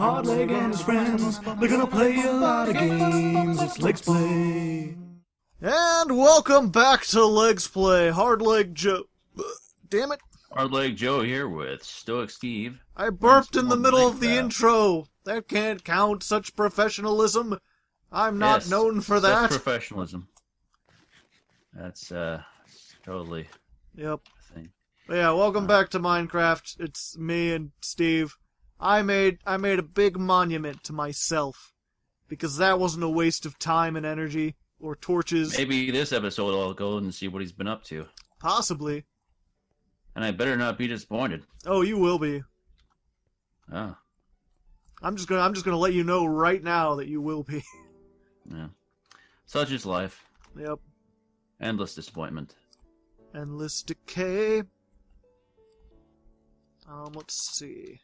Hardleg and his friends, they're gonna play a lot of games. It's Legs Play. And welcome back to Legs Play. Hardleg Joe. Damn it. Hardleg Joe here with Stoic Steve. I burped in the middle of the intro. That can't count. Such professionalism. I'm not known for that. Such professionalism. That's totally a thing. But yeah, welcome back to Minecraft. It's me and Steve. I made a big monument to myself because that wasn't a waste of time and energy or torches. Maybe this episode I'll go and see what he's been up to. Possibly. And I better not be disappointed. Oh, you will be. Oh. I'm just gonna let you know right now that you will be. Yeah. Such is life. Yep. Endless disappointment. Endless decay. Let's see.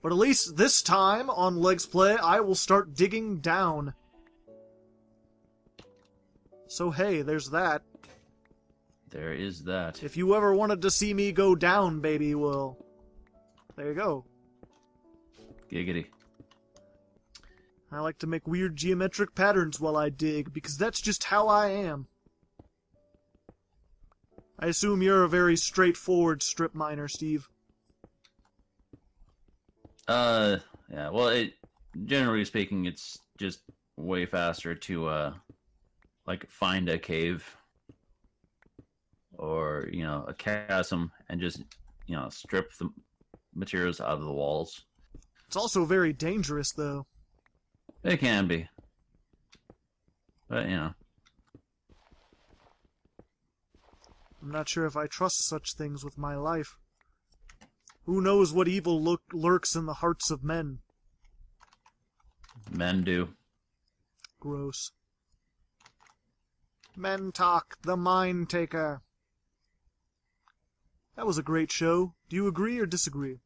But at least this time on Legs Play, I will start digging down. So hey, there's that. There is that. If you ever wanted to see me go down, baby, well, there you go. Giggity. I like to make weird geometric patterns while I dig, because that's just how I am. I assume you're a very straightforward strip miner, Steve. Yeah, well, generally speaking, it's just way faster to, like, find a cave or, you know, a chasm and just, you know, strip the materials out of the walls. It's also very dangerous, though. It can be. But, you know. I'm not sure if I trust such things with my life. Who knows what evil lurks in the hearts of men? Men do. Gross. Men Talk, the Mine Taker. That was a great show. Do you agree or disagree?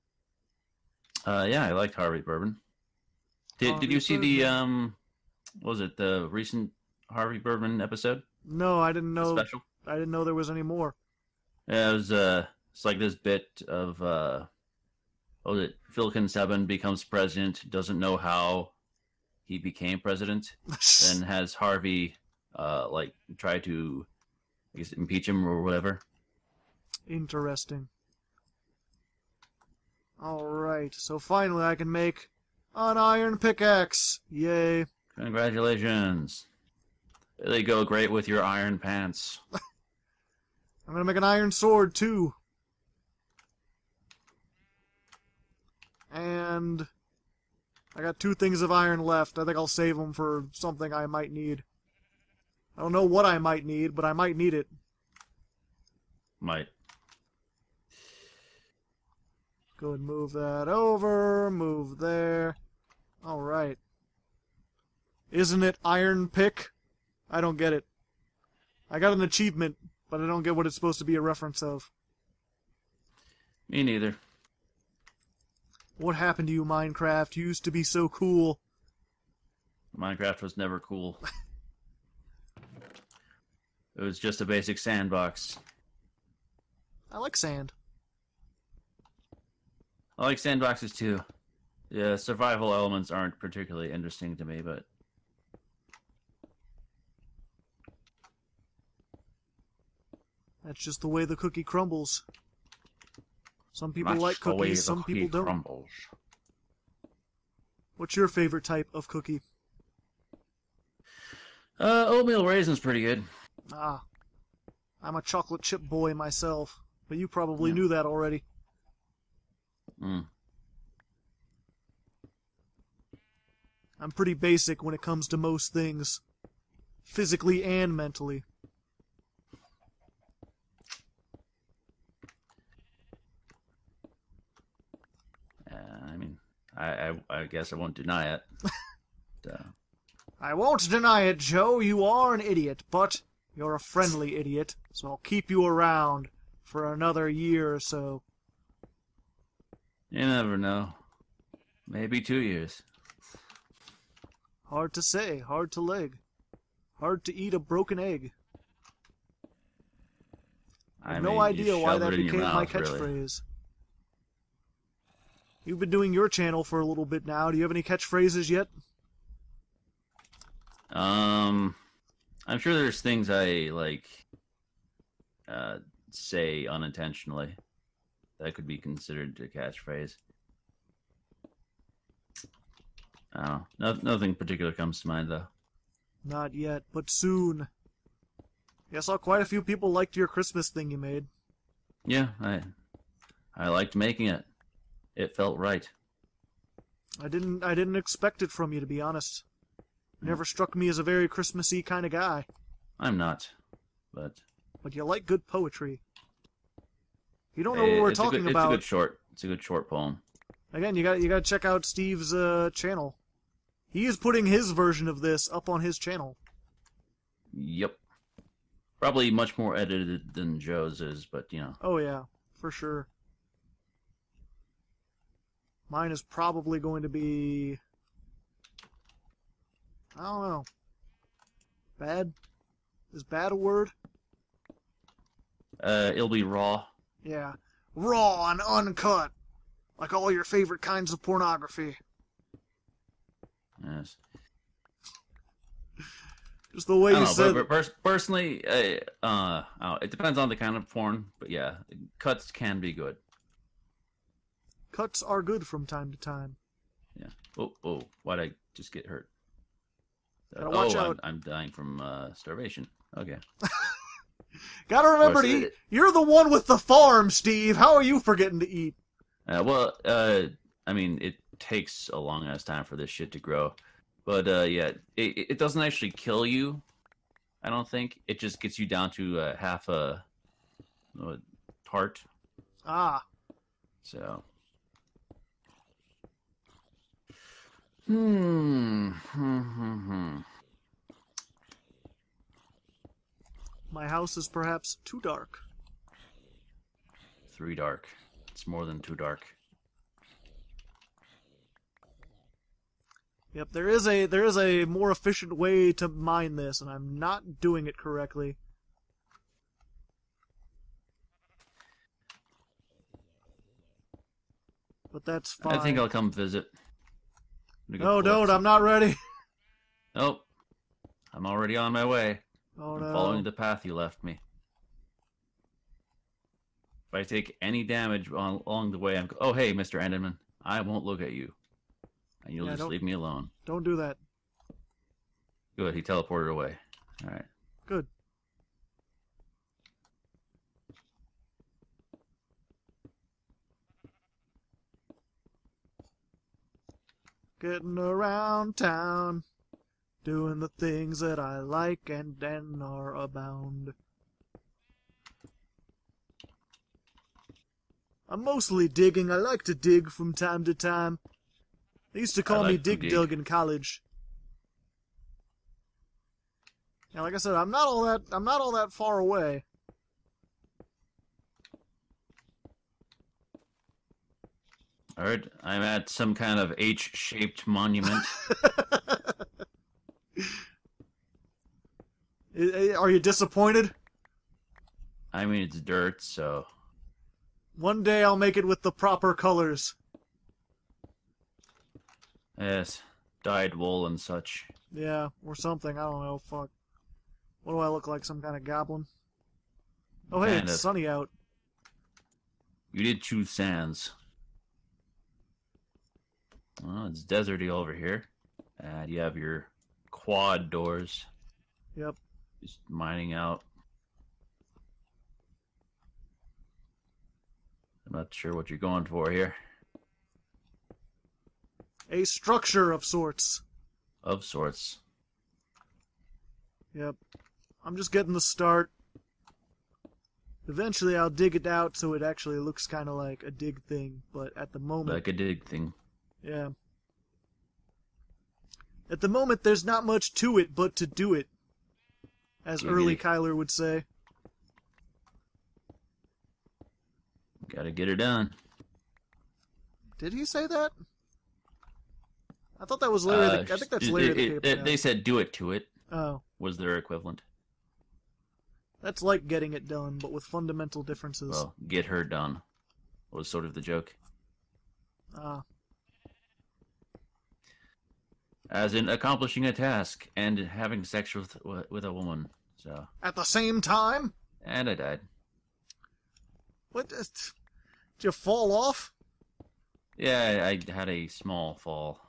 Yeah, I liked Harvey Bourbon. Did you see the what was it, the recent Harvey Bourbon episode? No, I didn't know. The special? I didn't know there was any more. Yeah, it was it's like this bit of what was it? Phil Ken Sebben becomes president, doesn't know how he became president, then has Harvey like try to, I guess, impeach him or whatever. Interesting. All right, so finally I can make an iron pickaxe. Yay. Congratulations. They go great with your iron pants. I'm going to make an iron sword, too. And I got 2 things of iron left. I think I'll save them for something I might need. I don't know what I might need, but I might need it. Might. Go and move that over. Move there. All right. Isn't it iron pick? I don't get it. I got an achievement, but I don't get what it's supposed to be a reference of. Me neither. What happened to you, Minecraft? You used to be so cool. Minecraft was never cool. It was just a basic sandbox. I like sand. I like sandboxes, too. Yeah, survival elements aren't particularly interesting to me, but... that's just the way the cookie crumbles. Some people like cookies, some people don't. What's your favorite type of cookie? Oatmeal raisin's pretty good. Ah. I'm a chocolate chip boy myself, but you probably knew that already. Mm. I'm pretty basic when it comes to most things, physically and mentally. I mean, I guess I won't deny it. So. I won't deny it, Joe. You are an idiot, but you're a friendly idiot, so I'll keep you around for another year or so. You never know. Maybe 2 years. Hard to say. Hard to leg. Hard to eat a broken egg. I have no idea why that became my catchphrase. Really. You've been doing your channel for a little bit now. Do you have any catchphrases yet? I'm sure there's things I, like, say unintentionally that could be considered a catchphrase. I don't know. Nothing particular comes to mind, though. Not yet, but soon. Yeah, I saw quite a few people liked your Christmas thing you made. Yeah, I liked making it. It felt right. I didn't expect it from you, to be honest. You never struck me as a very Christmassy kind of guy. I'm not, but you like good poetry. You don't know what we're talking about. It's a good short. It's a good short poem. Again, you got to check out Steve's channel. He is putting his version of this up on his channel. Yep. Probably much more edited than Joe's is, but you know. Oh yeah, for sure. Mine is probably going to be, I don't know, bad? Is bad a word? It'll be raw. Yeah. Raw and uncut. Like all your favorite kinds of pornography. Yes. Just the way you said it. Personally, it depends on the kind of porn, but yeah, cuts can be good. Cuts are good from time to time. Yeah. Oh, why'd I just get hurt? Watch out. I'm dying from starvation. Okay. Gotta remember to eat. You're the one with the farm, Steve. How are you forgetting to eat? I mean, it takes a long ass time for this shit to grow. But, yeah, it doesn't actually kill you, I don't think. It just gets you down to half a tart. Ah. So... My house is perhaps too dark. Three dark. It's more than too dark. Yep, there is a more efficient way to mine this, and I'm not doing it correctly. But that's fine. I think I'll come visit. No, don't. I'm not ready. Nope. I'm already on my way. Oh, no. I'm following the path you left me. If I take any damage along the way, I'm... Oh, hey, Mr. Enderman. I won't look at you. And you'll just leave me alone. Don't do that. Good. He teleported away. All right. Good. Getting around town, doing the things that I like and are abound. I'm mostly digging. I like to dig from time to time. They used to call me Dig Dug in college. Yeah, like I said, I'm not all that far away. All right, I'm at some kind of H-shaped monument. Are you disappointed? I mean, it's dirt, so... One day I'll make it with the proper colors. Yes, dyed wool and such. Yeah, or something, I don't know, fuck. What do I look like, some kind of goblin? Oh hey, it's sunny out. You did choose sands. Well, it's deserty over here. And you have your quad doors. Yep. Just mining out. I'm not sure what you're going for here. A structure of sorts. Of sorts. Yep. I'm just getting the start. Eventually I'll dig it out so it actually looks kind of like a dig thing, but at the moment... Like a dig thing. Yeah. At the moment, there's not much to it but to do it, as early Kyler would say. Gotta get her done. Did he say that? I thought that was Larry. I think that's Larry the Cable Guy. They said "do it to it." Oh. Was their equivalent? That's like getting it done, but with fundamental differences. Well, get her done was sort of the joke. As in accomplishing a task and having sex with a woman. So at the same time. And I died. What? Did you fall off? Yeah, I had a small fall.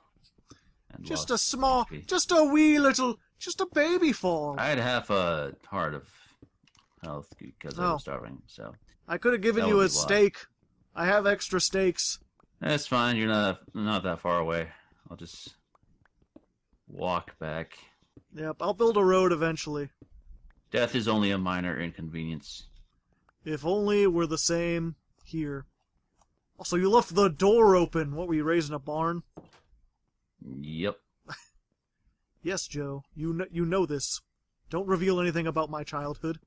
And just a small, just a wee little, just a baby fall. I had half a heart of health because I was starving. So I could have given you a steak. I have extra steaks. That's fine. You're not that far away. I'll just walk back. Yep, I'll build a road eventually. Death is only a minor inconvenience. If only it were the same here. Also, you left the door open. What, were you raising a barn? Yep. Yes, Joe. You know this. Don't reveal anything about my childhood.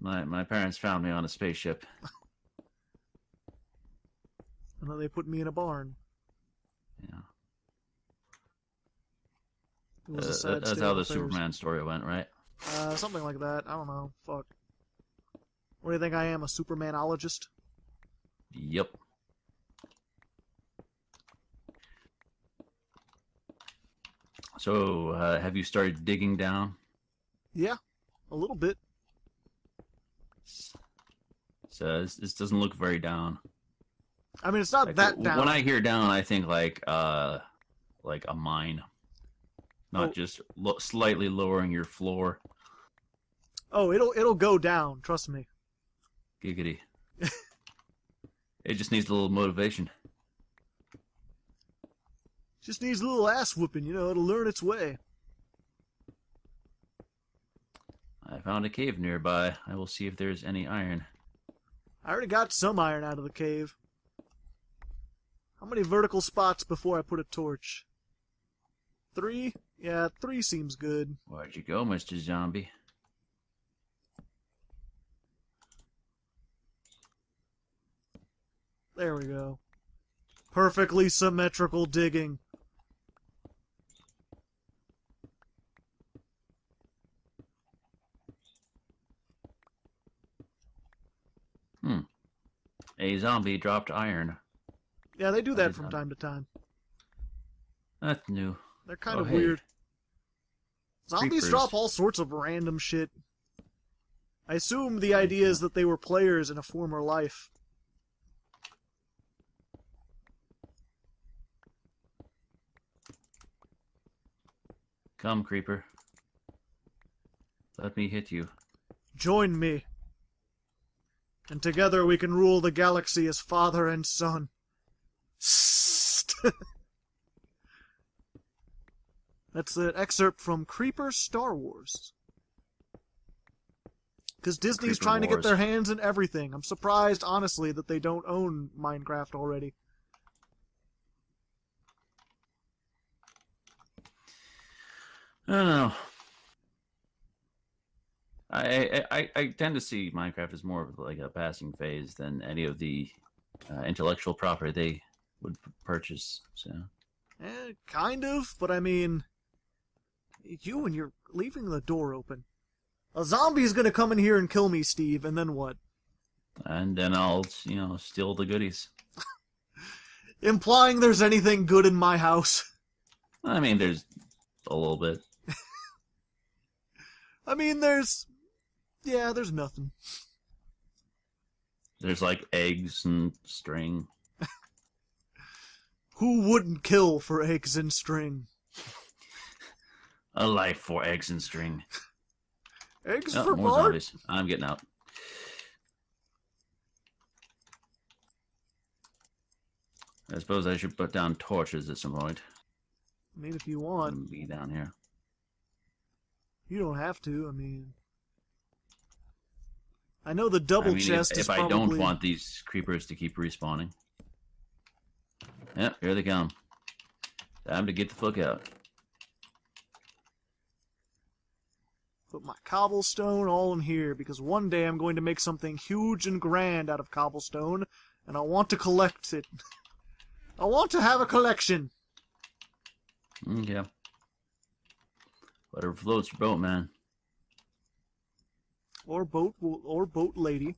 My parents found me on a spaceship. And then they put me in a barn. Yeah. It was a sad that's how the Superman story went, right? Something like that. I don't know. Fuck. What do you think I am, a Supermanologist? Yep. So, have you started digging down? Yeah, a little bit. So, this doesn't look very down. I mean, it's not like, that down. When I hear down, I think like a mine. Not just slightly lowering your floor. Oh, it'll go down, trust me. Giggity. It just needs a little motivation. Just needs a little ass whooping, you know, it'll learn its way. I found a cave nearby. I will see if there's any iron. I already got some iron out of the cave. How many vertical spots before I put a torch? 3? Yeah, 3 seems good. Where'd you go, Mr. Zombie? There we go. Perfectly symmetrical digging. A zombie dropped iron. Yeah, they do that from time to time. That's new. They're kind of weird. Zombies drop all sorts of random shit. I assume the idea is that they were players in a former life. Come, Creeper. Let me hit you. Join me. And together we can rule the galaxy as father and son. That's an excerpt from Creeper Star Wars. Because Disney's trying to get their hands in everything. I'm surprised, honestly, that they don't own Minecraft already. I don't know. I tend to see Minecraft as more of like a passing phase than any of the intellectual property they would purchase. So, kind of, but I mean, you and you're leaving the door open. A zombie's gonna come in here and kill me, Steve, and then what? And then I'll, you know, steal the goodies. Implying there's anything good in my house. I mean, there's a little bit. I mean, there's... yeah, there's nothing. There's, like, eggs and string. Who wouldn't kill for eggs and string? A life for eggs and string. Eggs for Bart? I'm getting out. I suppose I should put down torches at some point. I mean, if you want. I'll be down here. You don't have to, I mean... I know the double chest is probably... I don't want these creepers to keep respawning. Yep, here they come. Time to get the fuck out. Put my cobblestone all in here, because one day I'm going to make something huge and grand out of cobblestone, and I want to collect it. I want to have a collection! Yeah. Whatever floats your boat, man. Or boat lady.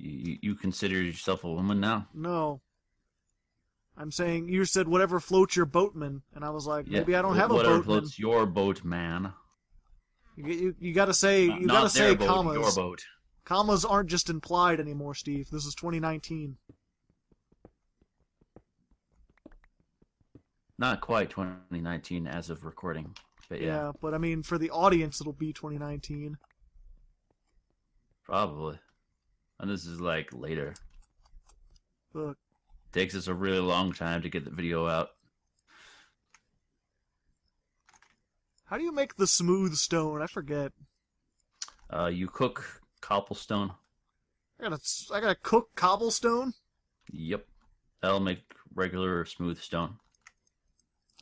You consider yourself a woman now? No. I'm saying you said whatever floats your boatman, and I was like, yeah, maybe I don't have a boatman. Whatever floats your boatman. You gotta say you gotta say boat, commas. Your boat. Commas aren't just implied anymore, Steve. This is 2019. Not quite 2019 as of recording, but yeah. Yeah, but I mean, for the audience, it'll be 2019. Probably. And this is like later. Look. Takes us a really long time to get the video out. How do you make the smooth stone? I forget. You cook cobblestone. I gotta cook cobblestone? Yep. That'll make regular smooth stone.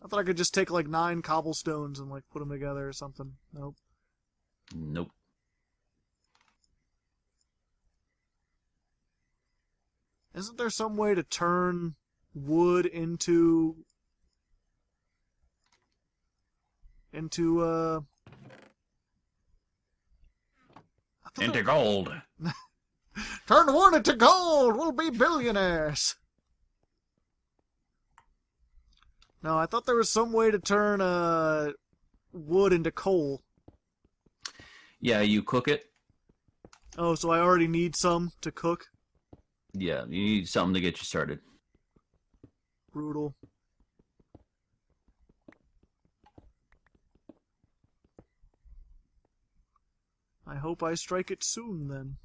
I thought I could just take like 9 cobblestones and like put them together or something. Nope. Nope. Isn't there some way to turn wood into gold. Turn wood into gold. We'll be billionaires. No, I thought there was some way to turn wood into coal. Yeah, you cook it. Oh, so I already need some to cook? Yeah, you need something to get you started. Brutal. I hope I strike it soon, then.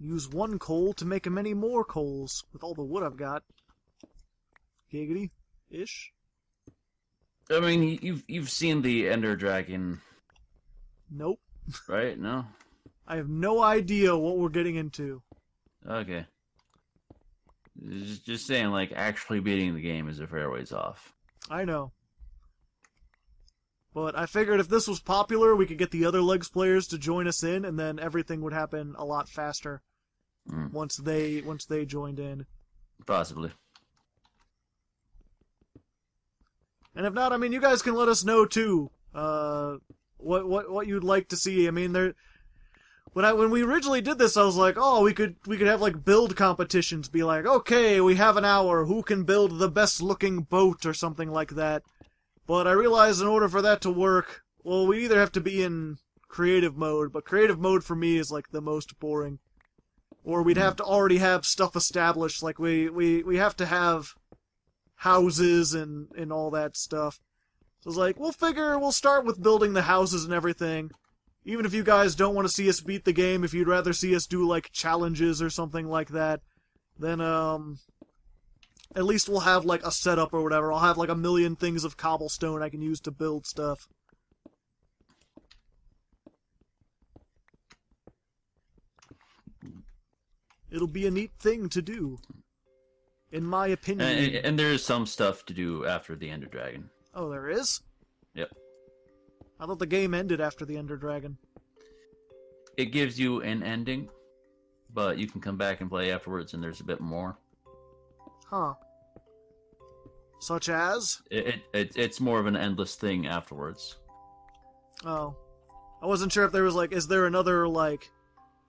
Use 1 coal to make many more coals with all the wood I've got. Giggity-ish. I mean, you've seen the Ender Dragon. Nope. Right? No? I have no idea what we're getting into. Okay. Just saying, like, actually beating the game is a fair ways off. I know. But I figured if this was popular, we could get the other Legs players to join us in, and then everything would happen a lot faster once they joined in. Possibly. And if not, I mean, you guys can let us know too what you'd like to see. I mean, there when we originally did this, I was like, oh, we could have like build competitions, be like, okay, we have an hour, who can build the best looking boat or something like that. But I realized in order for that to work, well, we either have to be in creative mode, but creative mode for me is like the most boring, or we'd have to already have stuff established, like we have to have houses and all that stuff. So I was like, we'll start with building the houses and everything. Even if you guys don't want to see us beat the game, if you'd rather see us do like challenges or something like that, then at least we'll have like a setup or whatever. I'll have like a million things of cobblestone I can use to build stuff. It'll be a neat thing to do. In my opinion. And there is some stuff to do after the Ender Dragon. Oh, there is? Yep. I thought the game ended after the Ender Dragon. It gives you an ending, but you can come back and play afterwards, and there's a bit more. Huh. Such as? It's more of an endless thing afterwards. Oh. I wasn't sure if there was, like, is there another, like,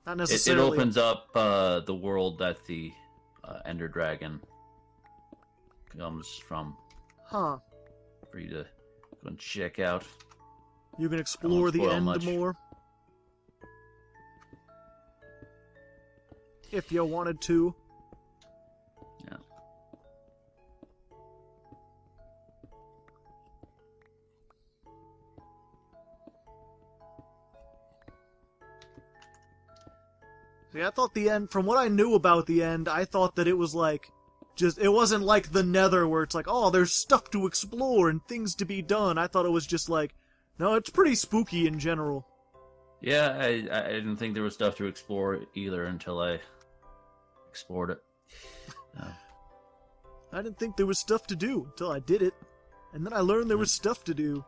not necessarily... It opens up the world that the Ender Dragon... comes from. Huh. For you to go and check out. You can explore the end more. If you wanted to. Yeah. See, I thought the end, from what I knew about the end, I thought that it was like, it wasn't like the Nether where it's like, oh, there's stuff to explore and things to be done. I thought it was just like, no, it's pretty spooky in general. Yeah, I didn't think there was stuff to explore either until I explored it. No. I didn't think there was stuff to do until I did it. And then I learned there was stuff to do.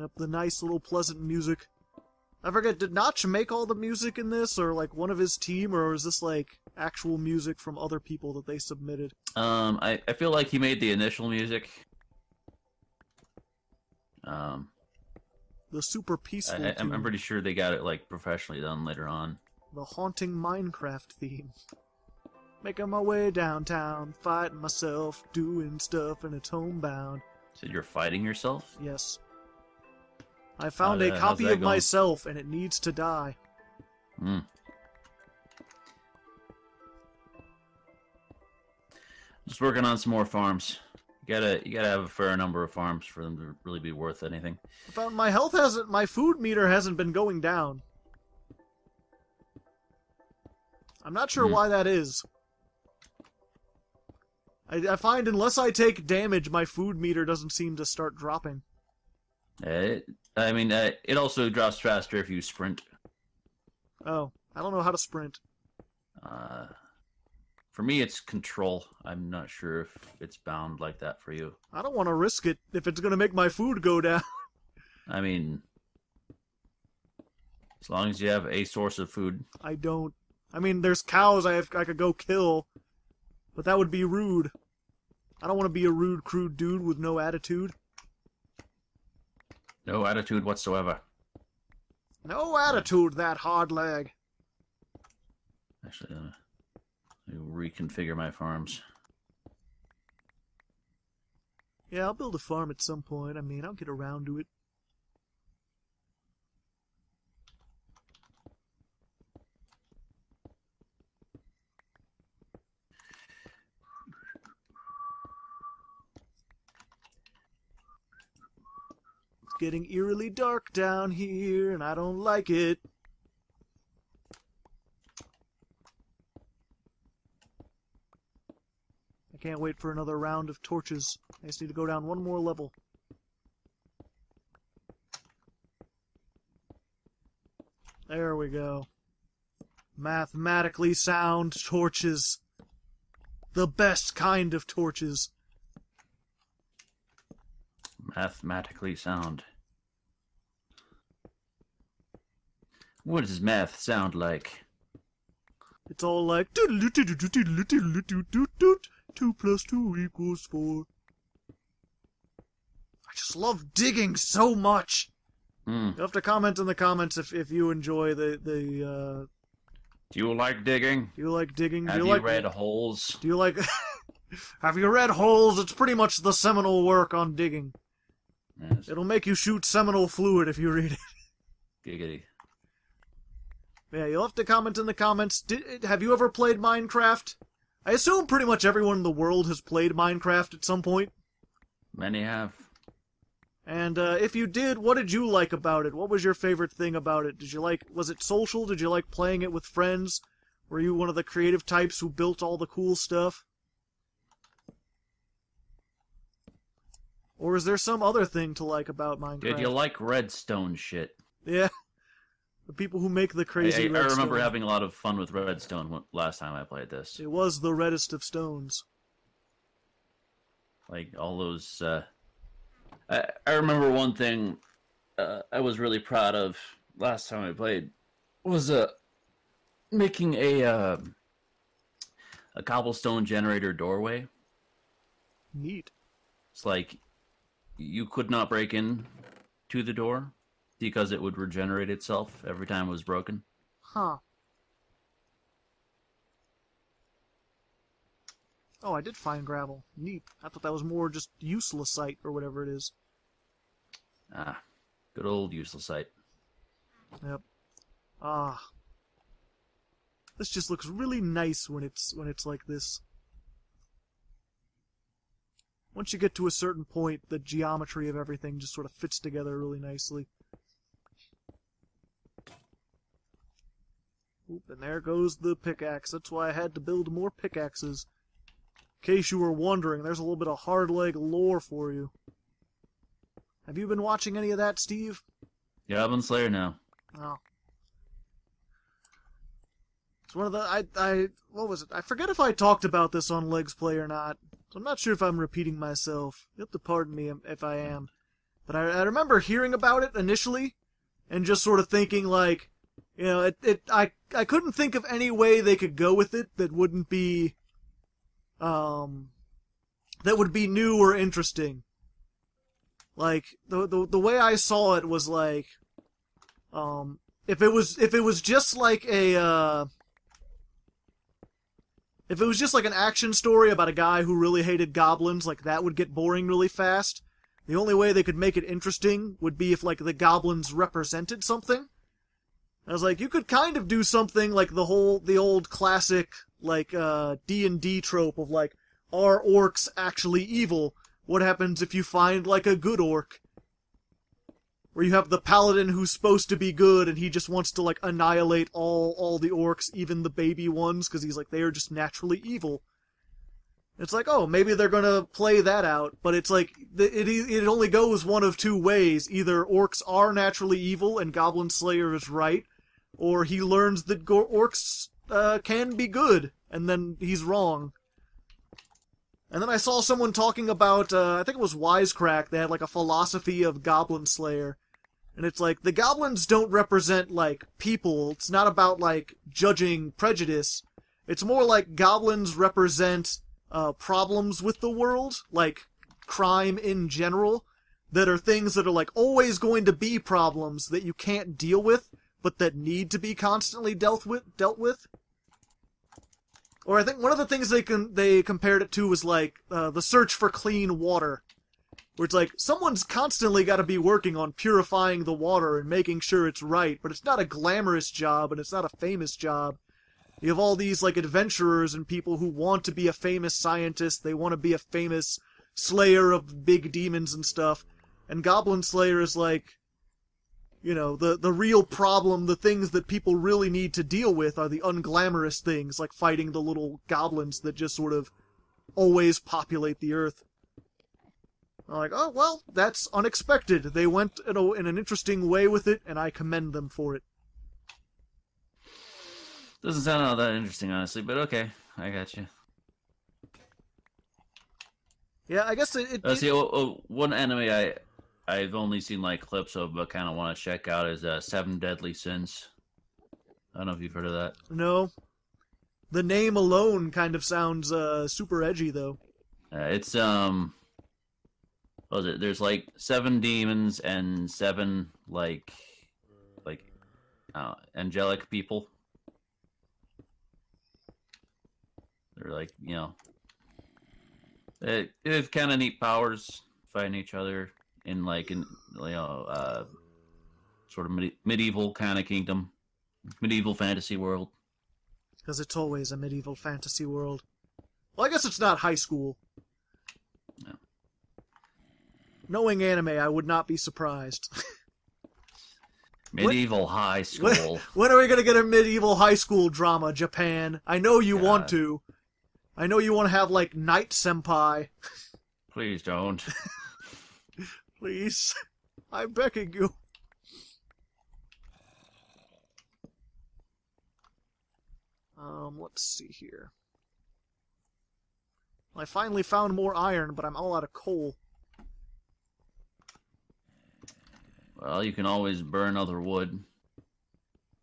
Yep, the nice little pleasant music. I forget, did Notch make all the music in this, or like one of his team, or is this like actual music from other people that they submitted? I feel like he made the initial music. The super peaceful. I'm pretty sure they got it like professionally done later on. The haunting Minecraft theme. Making my way downtown, fighting myself, doing stuff, and it's homebound. So you're fighting yourself? Yes. I found a copy of myself, and it needs to die. Hmm. Just working on some more farms. You gotta have a fair number of farms for them to really be worth anything. I found my health hasn't, my food meter hasn't been going down. I'm not sure why that is. I find unless I take damage, my food meter doesn't seem to start dropping. It also drops faster if you sprint. Oh, I don't know how to sprint. For me, it's control. I'm not sure if it's bound like that for you. I don't want to risk it if it's going to make my food go down. I mean, as long as you have a source of food. I don't. I mean, there's cows I could go kill, but that would be rude. I don't want to be a rude, crude dude with no attitude. No attitude whatsoever. No attitude, that hard leg. Actually, let me reconfigure my farms. Yeah, I'll build a farm at some point. I mean, I'll get around to it. Getting eerily dark down here, and I don't like it. I can't wait for another round of torches. I just need to go down one more level. There we go. Mathematically sound torches. The best kind of torches. Mathematically sound. What does math sound like? It's all like 2 + 2 = 4. I just love digging so much. You'll have to comment in the comments if you enjoy the Do you like digging? Do you like digging? Have you read holes? Do you like Have you read holes? It's pretty much the seminal work on digging. Yes. It'll make you shoot seminal fluid if you read it. Giggity. Yeah, you'll have to comment in the comments. Have you ever played Minecraft? I assume pretty much everyone in the world has played Minecraft at some point. Many have. And if you did, what did you like about it? What was your favorite thing about it? Did you like? Was it social? Did you like playing it with friends? Were you one of the creative types who built all the cool stuff? Or is there some other thing to like about Minecraft? Did you like redstone shit? Yeah. The people who make the crazy redstone. I remember having a lot of fun with redstone last time I played this. It was the reddest of stones. Like, all those... I remember one thing I was really proud of last time I played was making a cobblestone generator doorway. Neat. It's like... You could not break in to the door because it would regenerate itself every time it was broken. Huh. Oh, I did find gravel. Neat. I thought that was more just uselessite or whatever it is. Ah, good old uselessite. Yep. Ah. This just looks really nice when it's like this. Once you get to a certain point, the geometry of everything just sort of fits together really nicely. Oop, and there goes the pickaxe. That's why I had to build more pickaxes. In case you were wondering, there's a little bit of Hardleg lore for you. Have you been watching any of that, Steve? Yeah, I'm on Slayer now. Oh. It's one of the... What was it? I forget if I talked about this on Legs Play or not. So I'm not sure if I'm repeating myself. You'll have to pardon me if I am. But I remember hearing about it initially and just sort of thinking, like, you know, I couldn't think of any way they could go with it that wouldn't be, that would be new or interesting. Like, the way I saw it was like, if it was just like a, if it was just like an action story about a guy who really hated goblins, like, that would get boring really fast. The only way they could make it interesting would be if, like, the goblins represented something. I was like, you could kind of do something like the old classic, like, D&D trope of, like, are orcs actually evil? What happens if you find, like, a good orc? Where you have the paladin who's supposed to be good, and he just wants to, like, annihilate all the orcs, even the baby ones, because he's like, they are just naturally evil. It's like, oh, maybe they're gonna play that out, but it's like, it only goes one of two ways. Either orcs are naturally evil, and Goblin Slayer is right, or he learns that orcs can be good, and then he's wrong. And then I saw someone talking about, I think it was Wisecrack, they had, like, a philosophy of Goblin Slayer. And it's like, the goblins don't represent, like, people. It's not about, like, judging prejudice. It's more like goblins represent problems with the world, like, crime in general, that are things that are, like, always going to be problems that you can't deal with, but that need to be constantly dealt with. Or I think one of the things they compared it to was, like, the search for clean water. Where it's like, someone's constantly got to be working on purifying the water and making sure it's right, but it's not a glamorous job, and it's not a famous job. You have all these, like, adventurers and people who want to be a famous scientist, they want to be a famous slayer of big demons and stuff. And Goblin Slayer is, like, you know, the real problem, the things that people really need to deal with are the unglamorous things, like fighting the little goblins that just sort of always populate the earth. I'm like, oh, well, that's unexpected. They went in an interesting way with it, and I commend them for it. Doesn't sound all that interesting, honestly, but okay. I got you. Yeah, I guess it... see, one anime I've only seen, like, clips of, but kind of want to check out is Seven Deadly Sins. I don't know if you've heard of that. No. The name alone kind of sounds super edgy, though. It's, what was it? There's, like, 7 demons and 7, like angelic people. They're, like, you know... They have kind of neat powers, fighting each other. In, like, you know, sort of medieval kind of kingdom. Medieval fantasy world. Because it's always a medieval fantasy world. Well, I guess it's not high school. No. Knowing anime, I would not be surprised. Medieval high school. When are we going to get a medieval high school drama, Japan? I know you want to. I know you want to have, like, Knight Senpai. Please don't. Please. I'm begging you. Let's see here. I finally found more iron, but I'm all out of coal. Well, you can always burn other wood.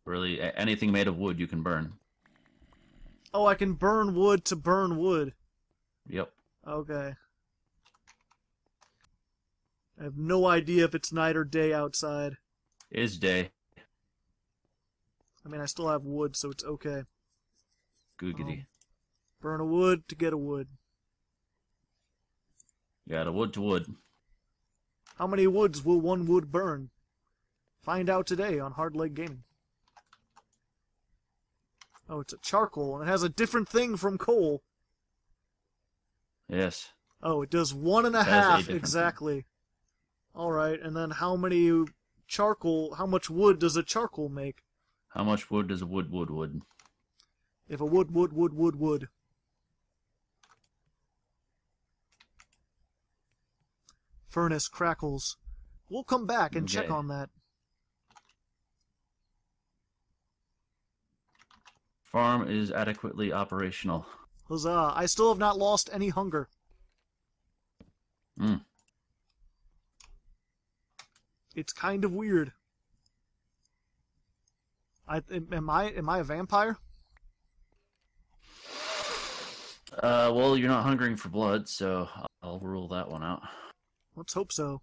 Really, anything made of wood you can burn. Oh, I can burn wood to burn wood. Yep. Okay. I have no idea if it's night or day outside. It is day. I mean, I still have wood, so it's okay. Googity. Burn a wood to get a wood. Got a wood to wood. How many woods will one wood burn? Find out today on Hardleg Gaming. Oh, it's a charcoal, and it has a different thing from coal. Yes. Oh, it does 1.5, exactly. Thing. Alright, and then how many charcoal, how much wood does a charcoal make? How much wood does a wood? If a wood. Furnace crackles. We'll come back and check on that. Farm is adequately operational. Huzzah, I still have not lost any hunger. It's kind of weird. Am I a vampire? Well, you're not hungering for blood, so I'll rule that one out. Let's hope so.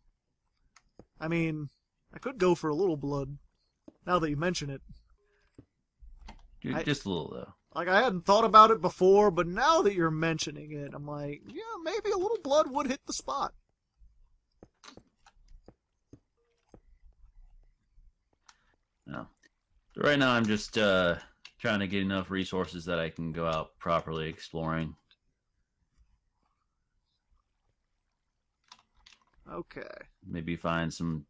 I mean, I could go for a little blood, now that you mention it. Dude, just a little, though. Like, I hadn't thought about it before, but now that you're mentioning it, I'm like, yeah, maybe a little blood would hit the spot. No. So right now, I'm just trying to get enough resources that I can go out properly exploring. Okay. Maybe find some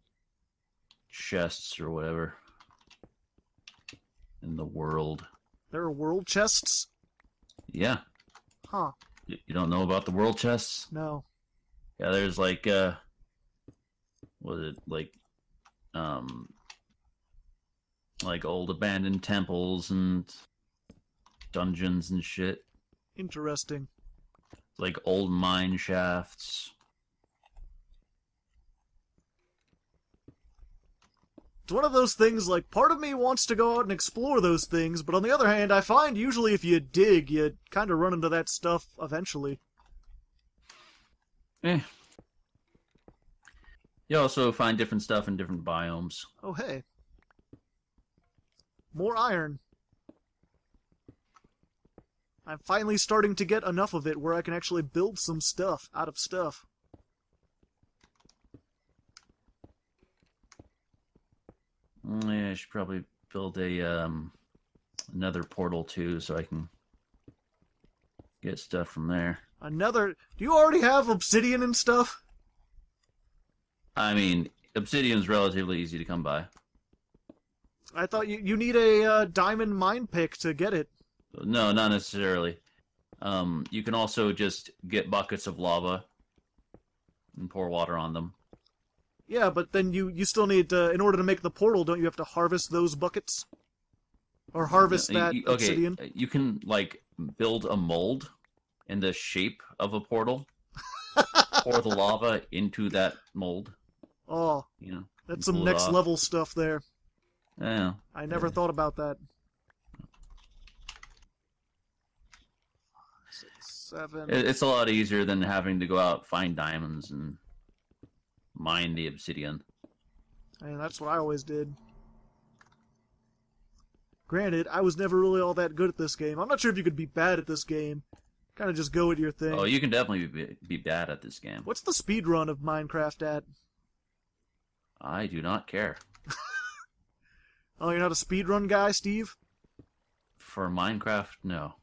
chests or whatever in the world. There are world chests? Yeah. Huh. You don't know about the world chests? No. Yeah, there's like, what is it, like old abandoned temples and dungeons and shit. Interesting. Like old mine shafts. It's one of those things, like, part of me wants to go out and explore those things, but on the other hand, I find usually if you dig, you kind of run into that stuff eventually. Eh. You also find different stuff in different biomes. Oh, hey. More iron. I'm finally starting to get enough of it where I can actually build some stuff out of stuff. Yeah, I should probably build a another portal too, so I can get stuff from there. Another? Do you already have obsidian and stuff? I mean, obsidian's relatively easy to come by. I thought you need a diamond mine pick to get it. No, not necessarily. You can also just get buckets of lava and pour water on them. Yeah, but then you still need to, in order to make the portal, don't you have to harvest those buckets? Or harvest obsidian? You can, like, build a mold in the shape of a portal. Pour the lava into that mold. Oh, you know, that's some next-level stuff there. Yeah. I never thought about that. 5, 6, 7... It's a lot easier than having to go out, find diamonds, and... mine the obsidian. I mean, that's what I always did. Granted, I was never really all that good at this game. I'm not sure if you could be bad at this game. Kind of just go with your thing. Oh, you can definitely be bad at this game. What's the speed run of Minecraft at? I do not care. Oh, you're not a speedrun guy, Steve? For Minecraft, no.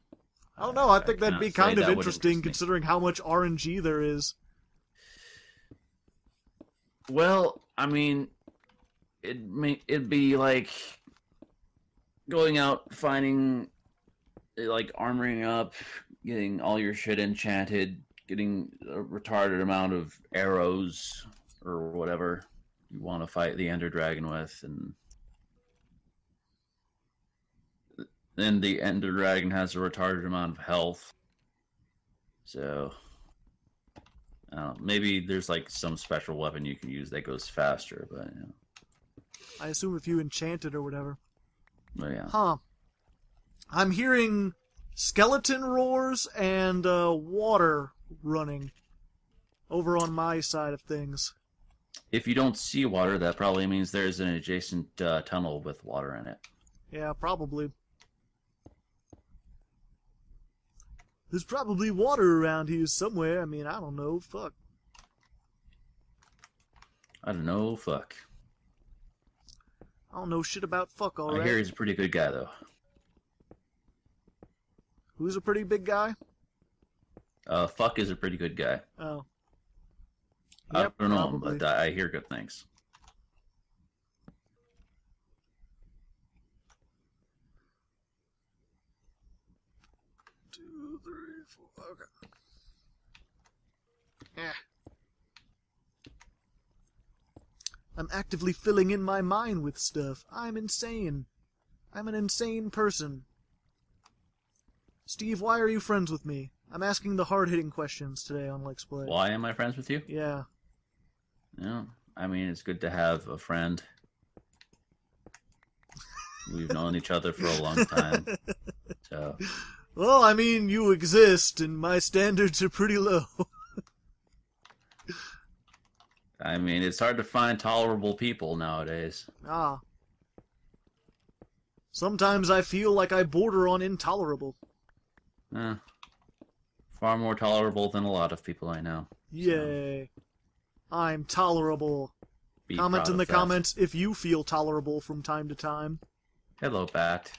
I don't know. I think that'd be kind of interesting considering how much RNG there is. Well, I mean, it'd be like going out, finding, like, armoring up, getting all your shit enchanted, getting a retarded amount of arrows or whatever you want to fight the Ender Dragon with, and then the Ender Dragon has a retarded amount of health, so... maybe there's like some special weapon you can use that goes faster, but you know. I assume if you enchant it or whatever. Oh, yeah. Huh. I'm hearing skeleton roars and water running over on my side of things. If you don't see water, that probably means there's an adjacent tunnel with water in it. Yeah, probably. There's probably water around here somewhere. I mean, I don't know. Fuck. I don't know. Fuck. I don't know shit about fuck, all right. I hear he's a pretty good guy, though. Who's a pretty big guy? Fuck is a pretty good guy. Oh. Yep, I don't know him, but I hear good things. Okay. I'm actively filling in my mind with stuff. I'm insane. I'm an insane person. Steve, why are you friends with me? I'm asking the hard-hitting questions today on Legs Play. Why am I friends with you? Yeah. Yeah. I mean, it's good to have a friend. We've known each other for a long time. So. Well, I mean, you exist, and my standards are pretty low. I mean, it's hard to find tolerable people nowadays. Ah. Sometimes I feel like I border on intolerable. Far more tolerable than a lot of people I know. Yay. So. I'm tolerable. Be Comment in the that. Comments if you feel tolerable from time to time. Hello, Bat.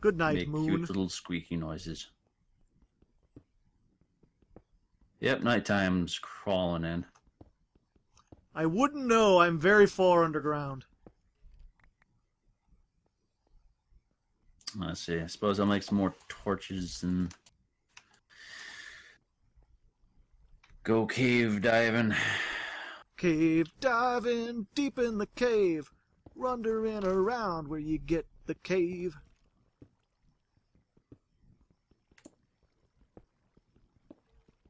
Good night, Make Moon. Cute little squeaky noises. Yep, nighttime's crawling in. I wouldn't know. I'm very far underground. Let's see. I suppose I'll make some more torches and go cave diving. Cave diving deep in the cave. Wandering around where you get the cave.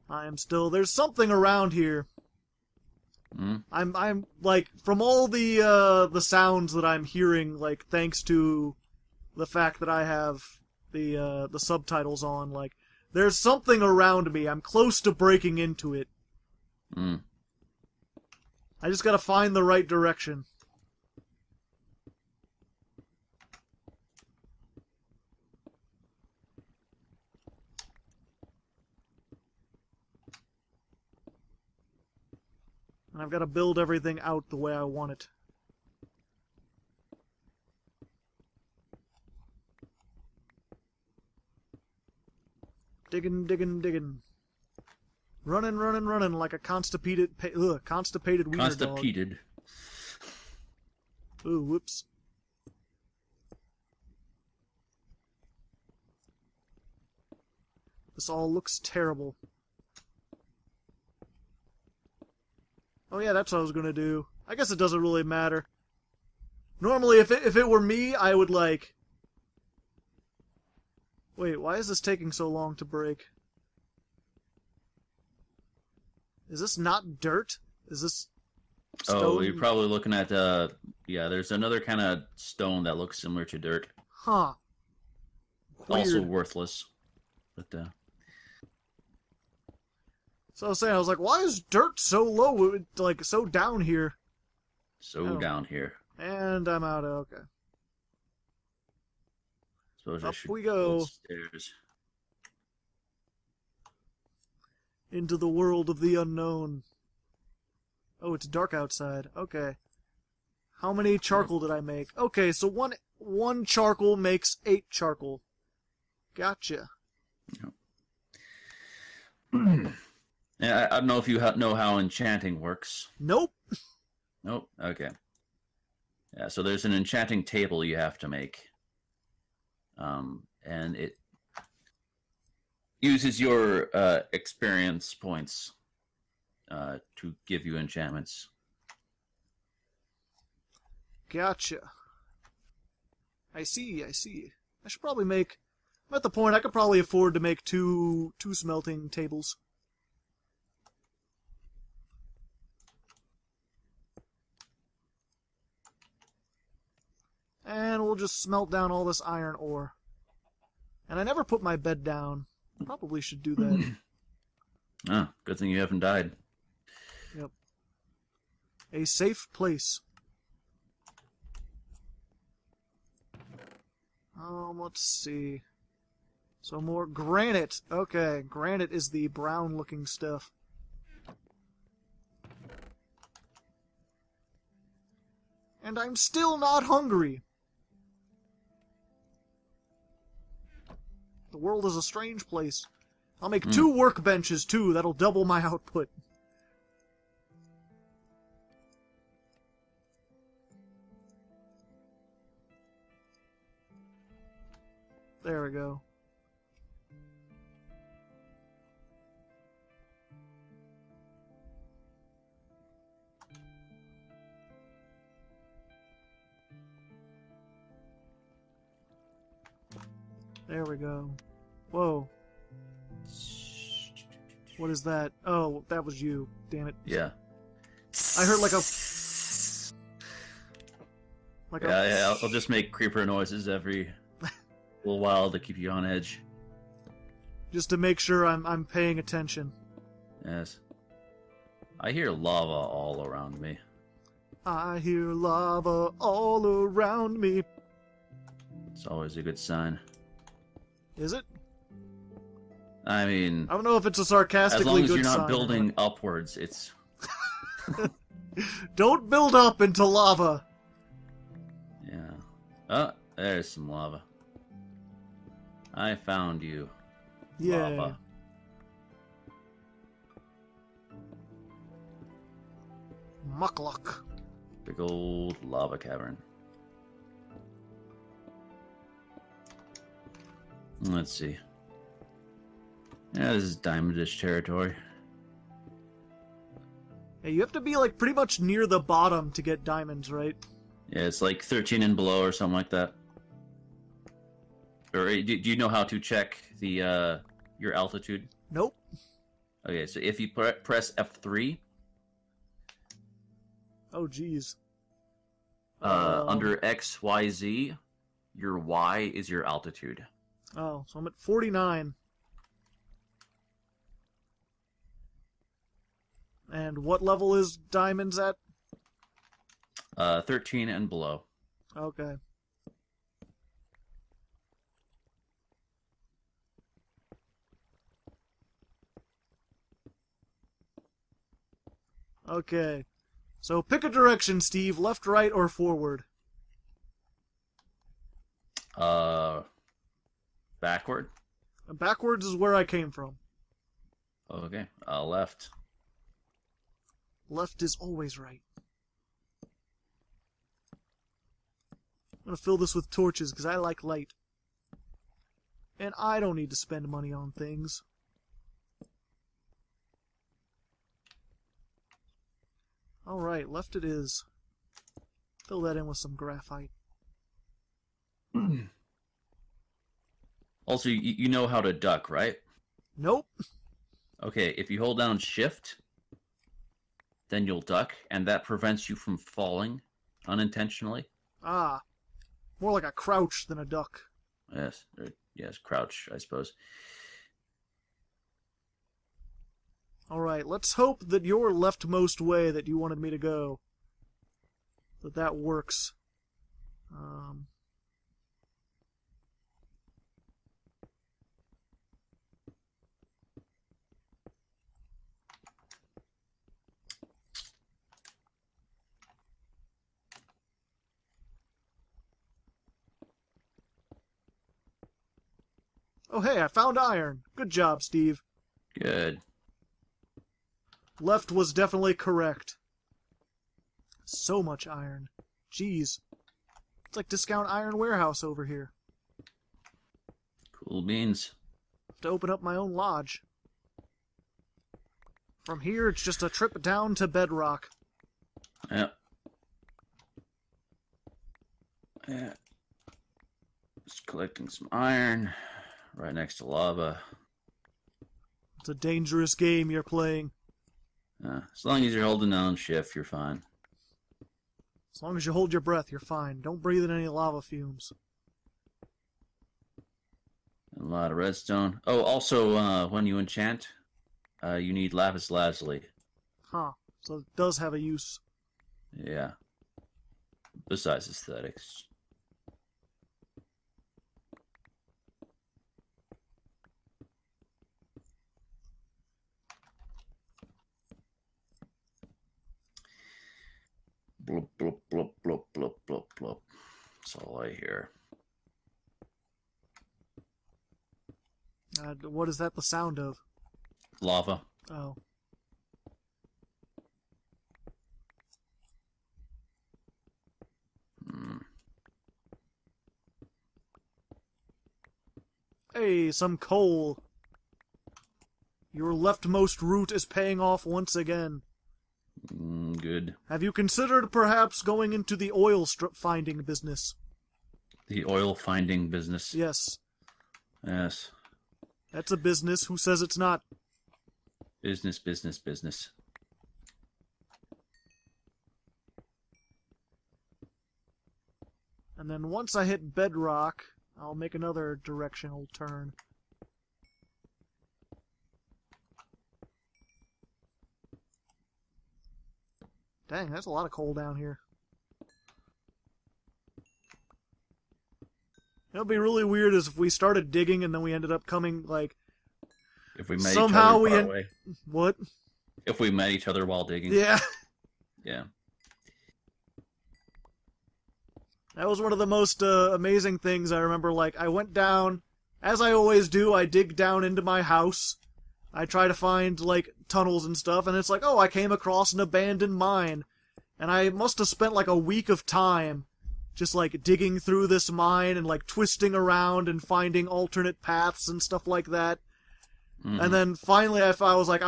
I'm still... There's something around here. Mm. I'm like, from all the sounds that I'm hearing, like, thanks to the fact that I have the subtitles on, like, there's something around me. I'm close to breaking into it. Mm. I just gotta find the right direction. And I've got to build everything out the way I want it. Digging, digging, digging. Running, running, running like a constipated wiener dog. Constipated. Ooh, whoops. This all looks terrible. Oh yeah, that's what I was gonna do. I guess it doesn't really matter. Normally, if it were me, I would like... Wait, why is this taking so long to break? Is this not dirt? Is this stone? Oh, you're probably looking at... yeah, there's another kind of stone that looks similar to dirt. Huh. Weird. Also worthless. But, So I was saying, I was like, why is dirt so low, like, so down here? So down here. And I'm out of, okay. Suppose Up we go. Upstairs. Into the world of the unknown. Oh, it's dark outside. Okay. How many charcoal did I make? Okay, so one charcoal makes 8 charcoal. Gotcha. Yep. Yeah, I don't know if you know how enchanting works. Nope. Nope. Okay. Yeah, so there's an enchanting table you have to make. And it uses your experience points to give you enchantments. Gotcha. I see, I see. I should probably make... I'm at the point I could probably afford to make two smelting tables. And we'll just smelt down all this iron ore. And I never put my bed down. Probably should do that. Ah, good thing you haven't died. Yep. A safe place. Let's see. So more granite. Okay, granite is the brown-looking stuff. And I'm still not hungry. The world is a strange place. I'll make 2 workbenches, too. That'll double my output. There we go. There we go. Whoa. What is that? Oh, that was you. Damn it. Yeah. I heard like a... Like yeah, I'll just make creeper noises every little while to keep you on edge. Just to make sure I'm paying attention. Yes. I hear lava all around me. I hear lava all around me. It's always a good sign. Is it? I mean... I don't know if it's a sarcastically good sign. As long as you're not building upwards, it's... Don't build up into lava! Yeah. Oh, there's some lava. I found you. Yeah. Lava. Muckluck. Big old lava cavern. Let's see. Yeah, this is diamondish territory. Yeah, you have to be like pretty much near the bottom to get diamonds, right? Yeah, it's like 13 and below or something like that. Or do you know how to check the your altitude? Nope. Okay, so if you press F3. Oh, geez. Under X, Y, Z, your Y is your altitude. Oh, so I'm at 49. And what level is diamonds at? 13 and below. Okay. Okay. So pick a direction, Steve. Left, right, or forward? Backward? Backwards is where I came from. Okay. Left. Left is always right. I'm going to fill this with torches because I like light. And I don't need to spend money on things. Alright, left it is. Fill that in with some graphite. Also, you know how to duck, right? Nope. Okay, if you hold down shift... then you'll duck, and that prevents you from falling unintentionally. Ah. More like a crouch than a duck. Yes. Or, yes, crouch, I suppose. Alright, let's hope that your leftmost way that you wanted me to go, that works. Oh, hey, I found iron. Good job, Steve. Good. Left was definitely correct. So much iron. Jeez. It's like Discount Iron Warehouse over here. Cool beans. I have to open up my own lodge. From here, it's just a trip down to bedrock. Yep. Yeah. Just collecting some iron. Right next to lava. It's a dangerous game you're playing. As long as you're holding down shift, you're fine. As long as you hold your breath, you're fine. Don't breathe in any lava fumes. A lot of redstone. Oh, also, when you enchant, you need Lapis Lazuli. Huh. So it does have a use. Yeah. Besides aesthetics. Blop, blop, blop, blop, blop, blop, blop. That's all I hear. What is that the sound of? Lava. Oh. Hmm. Hey, some coal. Your leftmost route is paying off once again. Good. Have you considered perhaps going into the oil finding business? The oil finding business? Yes. Yes. That's a business. Who says it's not? Business, business, business. And then once I hit bedrock, I'll make another directional turn. Dang, that's a lot of coal down here. It would be really weird is if we started digging and then we ended up coming, like... If we met somehow each other far away. What? If we met each other while digging. Yeah. Yeah. That was one of the most amazing things I remember. Like, I went down... As I always do, I dig down into my house. I try to find, like, tunnels and stuff, and it's like, oh, I came across an abandoned mine. And I must have spent, like, a week of time just, like, digging through this mine and, like, twisting around and finding alternate paths and stuff like that. Mm-hmm. And then finally I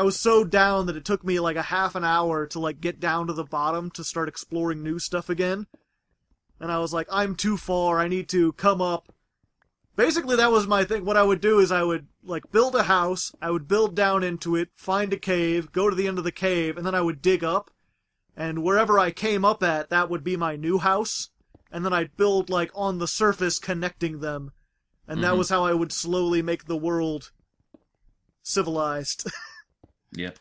was so down that it took me, like, a half an hour to, like, get down to the bottom to start exploring new stuff again. And I was like, I'm too far, I need to come up. Basically, that was my thing. What I would do is I would, like, build a house, I would build down into it, find a cave, go to the end of the cave, and then I would dig up. And wherever I came up at, that would be my new house. And then I'd build, like, on the surface, connecting them. And mm-hmm. that was how I would slowly make the world civilized. Yeah.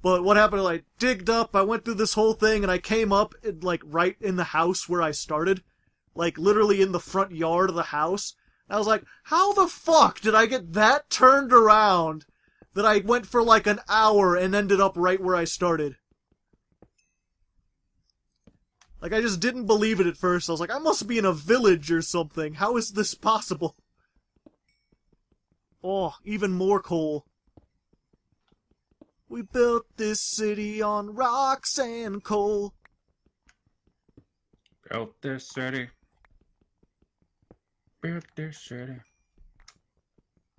But what happened, like, digged up, I went through this whole thing, and I came up, like, right in the house where I started. Like, literally in the front yard of the house. I was like, how the fuck did I get that turned around that I went for like an hour and ended up right where I started? Like, I just didn't believe it at first. I was like, I must be in a village or something. How is this possible? Oh, even more coal. We built this city on rocks and coal. Built this city.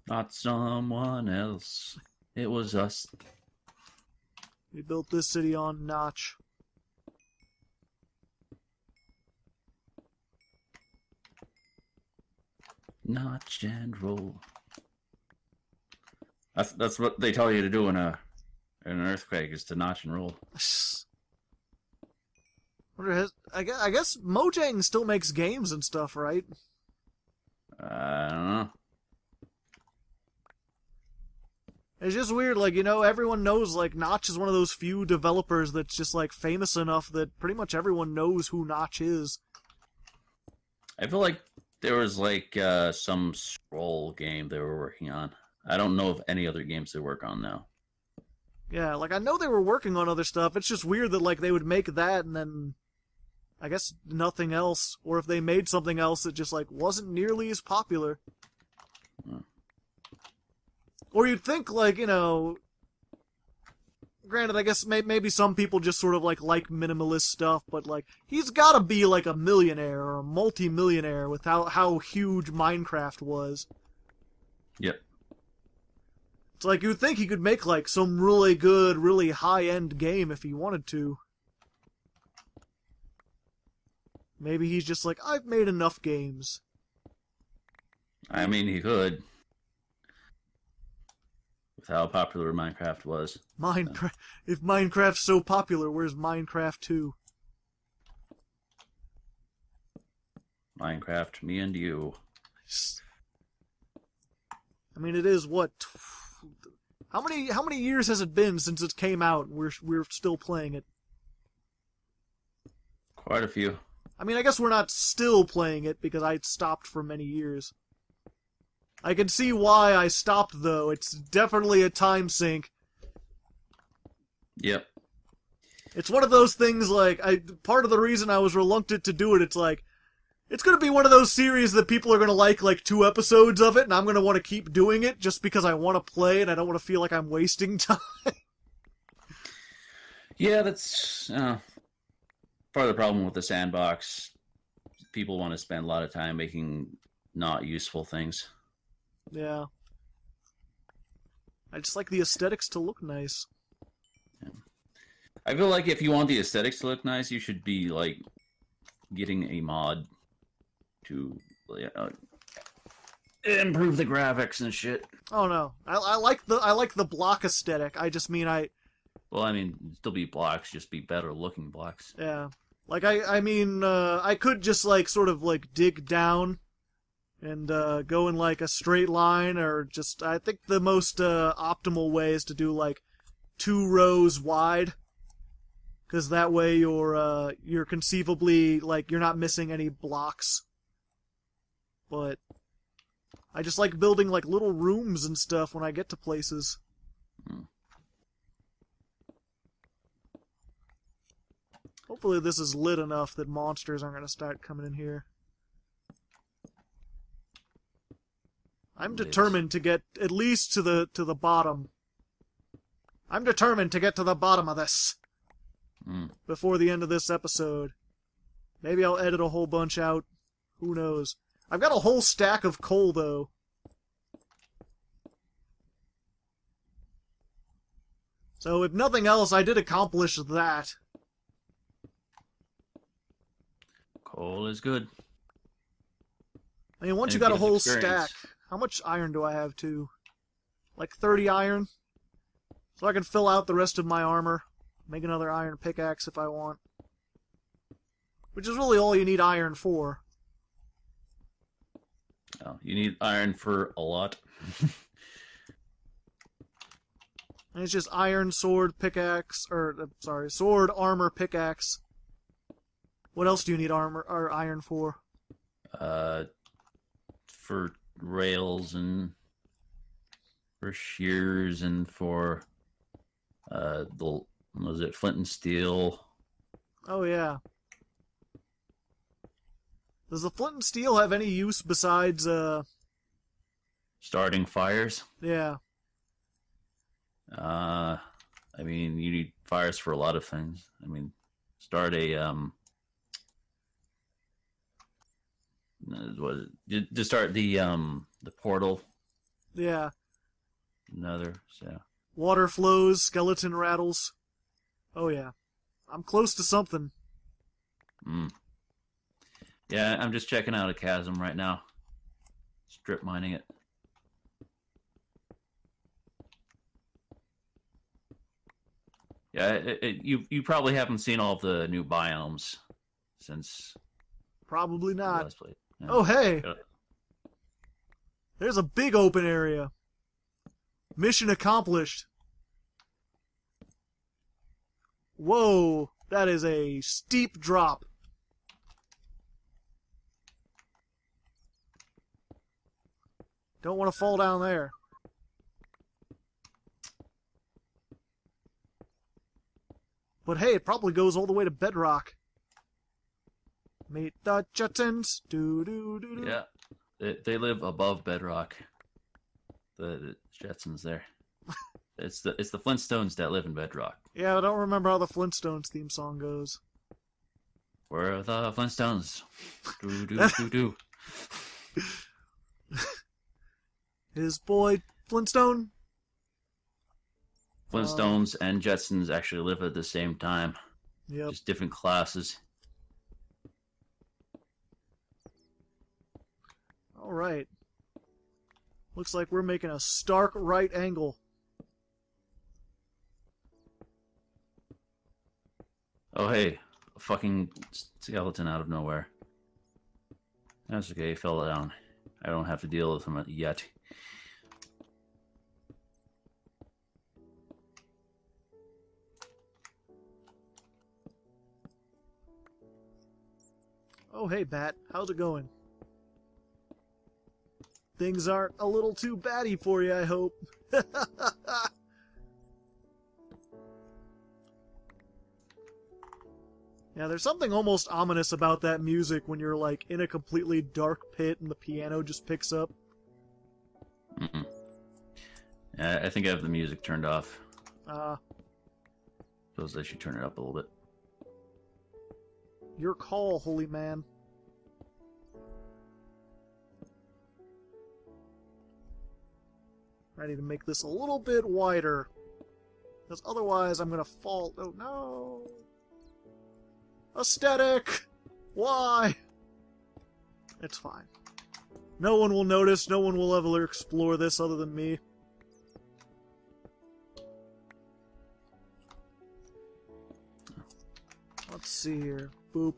Not someone else. It was us. We built this city on Notch. Notch and roll. That's what they tell you to do in an earthquake, is to notch and roll. I guess Mojang still makes games and stuff, right? I don't know. It's just weird, like, you know, everyone knows, like, Notch is one of those few developers that's just, like, famous enough that pretty much everyone knows who Notch is. I feel like there was, like, some scroll game they were working on. I don't know of any other games they work on now. Yeah, like, I know they were working on other stuff. It's just weird that, like, they would make that and then... I guess nothing else, or if they made something else that just, like, wasn't nearly as popular. Mm. Or you'd think, like, you know... Granted, I guess maybe some people just sort of, like minimalist stuff, but, like, he's gotta be, like, a millionaire or a multi-millionaire with how huge Minecraft was. Yep. It's like, you'd think he could make, like, some really good, really high-end game if he wanted to. Maybe he's just like, I've made enough games. I mean, he could. With how popular Minecraft was. Minecraft. If Minecraft's so popular, where's Minecraft 2? Minecraft, me and you. I mean, it is what? How many years has it been since it came out? We're still playing it. Quite a few. I mean, I guess we're not still playing it, because I stopped for many years. I can see why I stopped, though. It's definitely a time sink. Yep. It's one of those things, like, part of the reason I was reluctant to do it, it's like, it's going to be one of those series that people are going to like 2 episodes of it, and I'm going to want to keep doing it just because I want to play, and I don't want to feel like I'm wasting time. Yeah, that's... Part of the problem with the sandbox, people want to spend a lot of time making not useful things. Yeah. I just like the aesthetics to look nice. Yeah. I feel like if you want the aesthetics to look nice, you should be, like, getting a mod to improve the graphics and shit. Oh, no. I like the block aesthetic. I just mean, Well, I mean, still be blocks, just be better looking blocks. Yeah. Like, I mean, I could just, like, sort of, like, dig down and go in, like, a straight line, or just, I think the most optimal way is to do, like, 2 rows wide. Because that way you're conceivably, like, you're not missing any blocks. But I just like building, like, little rooms and stuff when I get to places. Hmm. Hopefully this is lit enough that monsters aren't going to start coming in here. I'm determined to get at least to the bottom. I'm determined to get to the bottom of this. Mm. Before the end of this episode. Maybe I'll edit a whole bunch out. Who knows? I've got a whole stack of coal, though. So if nothing else, I did accomplish that. Coal is good. I mean, once you got a whole stack, how much iron do I have, too? Like 30 iron? So I can fill out the rest of my armor. Make another iron pickaxe if I want. Which is really all you need iron for. Oh, you need iron for a lot. And it's just iron, sword, pickaxe, or, sorry, sword, armor, pickaxe. What else do you need armor or iron for? For rails and for shears and for the was it flint and steel? Oh yeah. Does the flint and steel have any use besides starting fires? Yeah. I mean, you need fires for a lot of things. I mean, start a to start the portal. Yeah. Another, so. Water flows, skeleton rattles. Oh yeah. I'm close to something. Mm. Yeah, I'm just checking out a chasm right now. Strip mining it. Yeah, you probably haven't seen all of the new biomes since... Probably not. Yeah. Oh, hey! There's a big open area. Mission accomplished. Whoa, that is a steep drop. Don't want to fall down there. But hey, it probably goes all the way to bedrock. Meet the Jetsons. Doo, doo, doo, doo. Yeah, they live above bedrock. The Jetsons there. It's the Flintstones that live in bedrock. Yeah, I don't remember how the Flintstones theme song goes. We're the Flintstones. Doo, doo, doo, doo. His boy Flintstone. Flintstones and Jetsons actually live at the same time. Yep. Just different classes. All right. Looks like we're making a stark right angle. Oh, hey. A fucking skeleton out of nowhere. That's okay. He fell down. I don't have to deal with him yet. Oh, hey, Bat. How's it going? Things aren't a little too batty for you, I hope. Yeah, there's something almost ominous about that music when you're, like, in a completely dark pit and the piano just picks up. Mm-mm. I think I have the music turned off. Feels like I should turn it up a little bit. Your call, holy man. I need to make this a little bit wider. Because otherwise I'm going to fall... Oh, no! Aesthetic! Why? It's fine. No one will notice. No one will ever explore this other than me. Let's see here. boop.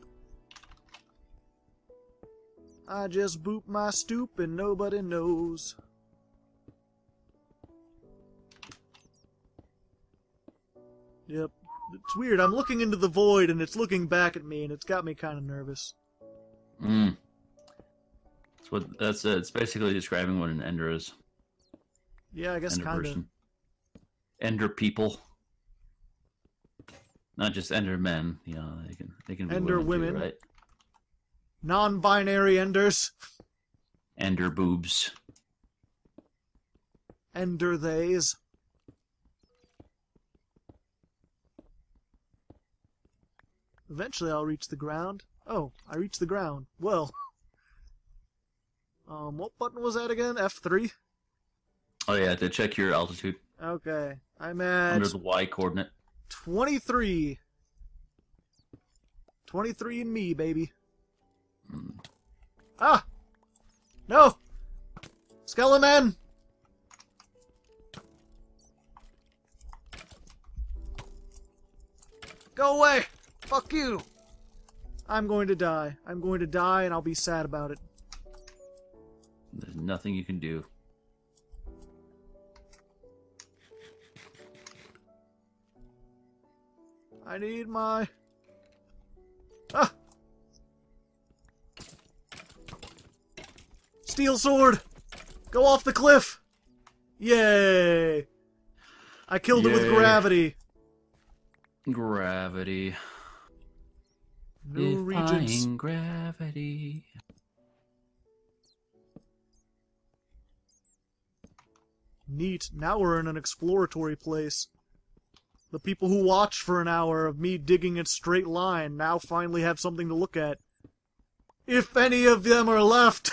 I just boop my stoop and nobody knows. Yep. It's weird. I'm looking into the void and it's looking back at me and it's got me kind of nervous. Mm. That's what that's it's basically describing what an ender is. Yeah, I guess kind of. Ender people. Not just ender men, you know, they can be ender women, too, right? Non-binary enders. Ender boobs. Ender theys. Eventually I'll reach the ground. Oh, I reached the ground. Well. What button was that again? F3? Oh yeah, to check your altitude. Okay. I'm at... Under the Y coordinate. 23. 23 and me, baby. Mm. Ah! No! Skeleman! Go away! Fuck you! I'm going to die. I'm going to die and I'll be sad about it. There's nothing you can do. I need my... Ah! Steel sword! Go off the cliff! Yay! I killed it with gravity. Gravity. New regions. Gravity. Neat. Now we're in an exploratory place. The people who watched for an hour of me digging a straight line now finally have something to look at. If any of them are left.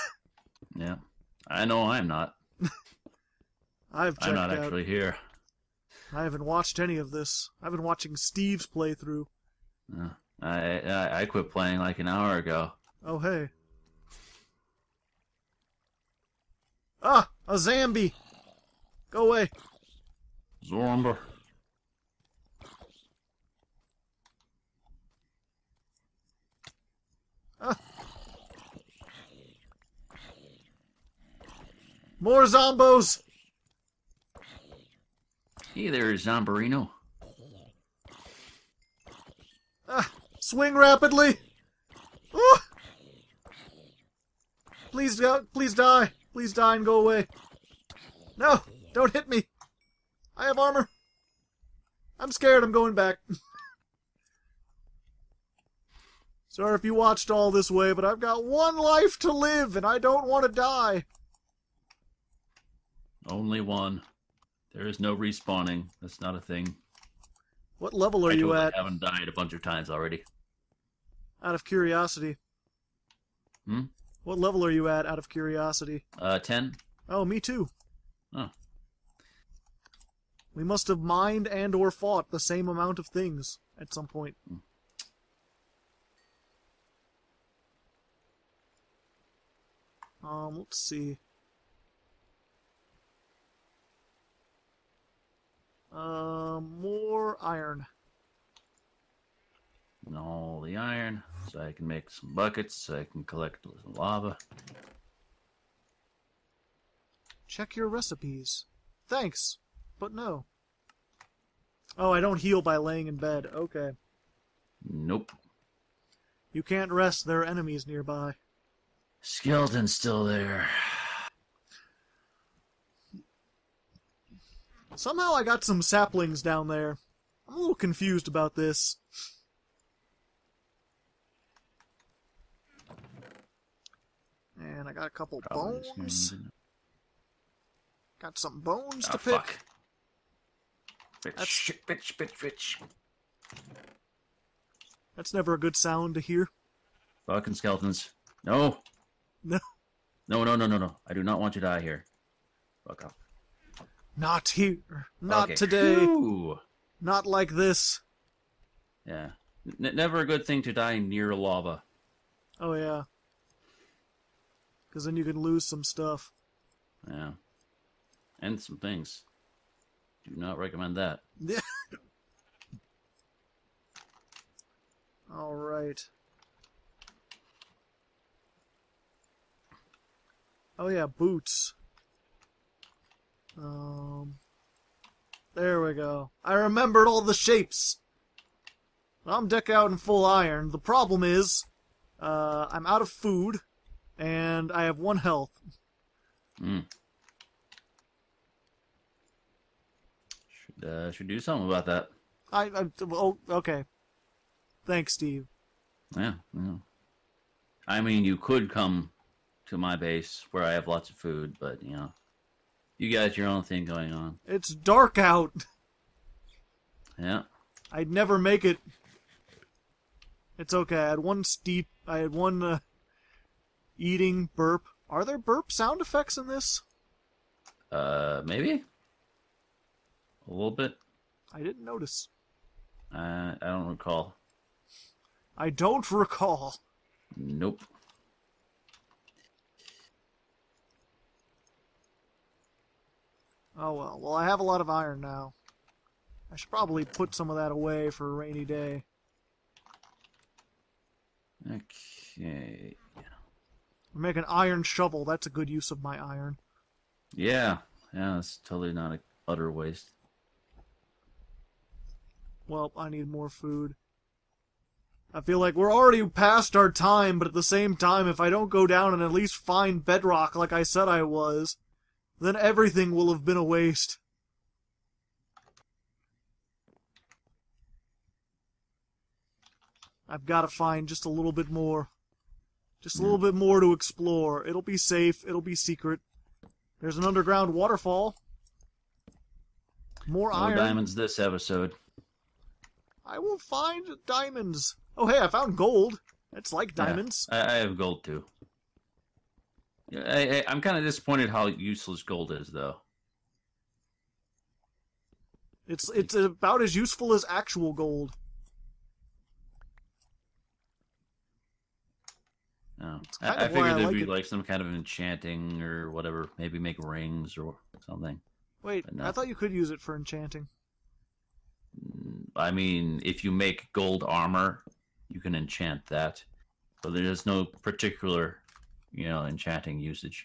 Yeah. I know I'm not. I'm not actually here. I haven't watched any of this. I've been watching Steve's playthrough. I quit playing like an hour ago. Oh, hey. Ah! A zombie! Go away! Zombie. Ah. More zombos! Hey there, Zombarino. Ah! Swing rapidly! Ah. Please go! Please die! Please die and go away! No! Don't hit me! I have armor! I'm scared, I'm going back. Sorry if you watched all this way, but I've got one life to live, and I don't want to die. Only one. There is no respawning. That's not a thing. What level are you at? I haven't died a bunch of times already. Out of curiosity. Hmm? What level are you at, out of curiosity? 10. Oh, me too. Oh. We must have mined and or fought the same amount of things at some point. Let's see. More iron. And all the iron, so I can make some buckets, so I can collect some lava. Check your recipes. Thanks. But no. Oh, I don't heal by laying in bed. Okay. Nope. You can't rest. There are enemies nearby. Skeleton's still there. Somehow I got some saplings down there. I'm a little confused about this. And I got a couple bones. Got some bones to pick. Fuck. Bitch, bitch, bitch, bitch. That's never a good sound to hear. Fucking skeletons. No. No. No, no, no, no, no. I do not want you to die here. Fuck off. Not here. Not okay. Today. Ooh. Not like this. Yeah. Never a good thing to die near lava. Oh, yeah. Because then you can lose some stuff. Yeah. And some things. Do not recommend that. All right. Oh yeah, boots. There we go. I remembered all the shapes. I'm decked out in full iron. The problem is, I'm out of food, and I have 1 health. Mm. Should do something about that. Oh, okay. Thanks, Steve. Yeah, yeah. I mean, you could come to my base where I have lots of food, but, you know, you got your own thing going on. It's dark out. Yeah. I'd never make it. It's okay. I had 1 steep. I had 1 eating burp. Are there burp sound effects in this? Maybe. A little bit. I didn't notice. I don't recall. I don't recall. Nope. Oh well. Well, I have a lot of iron now. I should probably put some of that away for a rainy day. Okay. I'm making an iron shovel. That's a good use of my iron. Yeah. Yeah, that's totally not an utter waste. Well, I need more food. I feel like we're already past our time, but at the same time, if I don't go down and at least find bedrock like I said I was, then everything will have been a waste. I've got to find just a little bit more. Just a little bit more to explore. It'll be safe. It'll be secret. There's an underground waterfall. More iron. More diamonds this episode. I will find diamonds. Oh, hey, I found gold. It's like diamonds. Yeah, I have gold, too. I'm kind of disappointed how useless gold is, though. It's about as useful as actual gold. No. I figured there'd be like some kind of enchanting or whatever. Maybe make rings or something. Wait, no. I thought you could use it for enchanting. I mean, if you make gold armor, you can enchant that. But there's no particular, you know, enchanting usage.